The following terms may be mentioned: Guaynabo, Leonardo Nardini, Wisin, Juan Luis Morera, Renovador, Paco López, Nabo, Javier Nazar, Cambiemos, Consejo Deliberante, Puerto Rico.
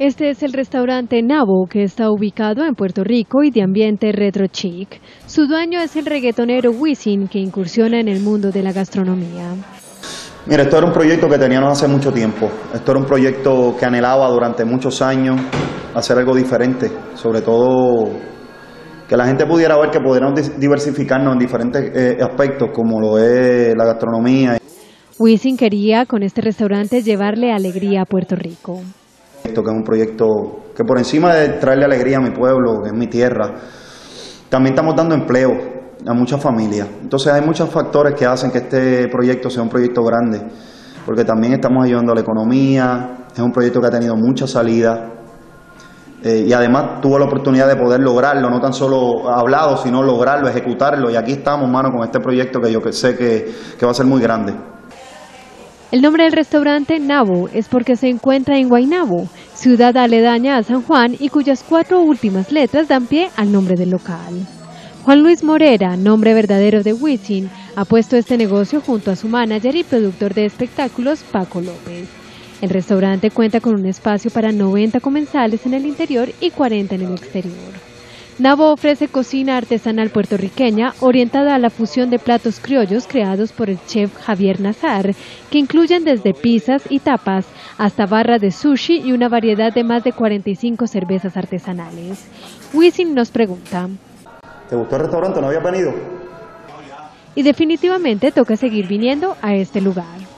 Este es el restaurante Nabo, que está ubicado en Puerto Rico y de ambiente retro chic. Su dueño es el reggaetonero Wisin, que incursiona en el mundo de la gastronomía. Mira, esto era un proyecto que teníamos hace mucho tiempo. Esto era un proyecto que anhelaba durante muchos años hacer algo diferente, sobre todo que la gente pudiera ver que pudiéramos diversificarnos en diferentes aspectos, como lo es la gastronomía. Wisin quería con este restaurante llevarle alegría a Puerto Rico. Esto que es un proyecto que por encima de traerle alegría a mi pueblo, que es mi tierra, también estamos dando empleo a muchas familias. Entonces hay muchos factores que hacen que este proyecto sea un proyecto grande, porque también estamos ayudando a la economía, es un proyecto que ha tenido mucha salida y además tuvo la oportunidad de poder lograrlo, no tan solo hablado, sino lograrlo, ejecutarlo, y aquí estamos, mano, con este proyecto que yo sé que va a ser muy grande. El nombre del restaurante Nabo es porque se encuentra en Guaynabo, ciudad aledaña a San Juan y cuyas cuatro últimas letras dan pie al nombre del local. Juan Luis Morera, nombre verdadero de Wisin, ha puesto este negocio junto a su manager y productor de espectáculos Paco López. El restaurante cuenta con un espacio para 90 comensales en el interior y 40 en el exterior. Nabo ofrece cocina artesanal puertorriqueña orientada a la fusión de platos criollos creados por el chef Javier Nazar, que incluyen desde pizzas y tapas hasta barras de sushi y una variedad de más de 45 cervezas artesanales. Wisin nos pregunta: ¿te gustó el restaurante? ¿No habías venido? Y definitivamente toca seguir viniendo a este lugar.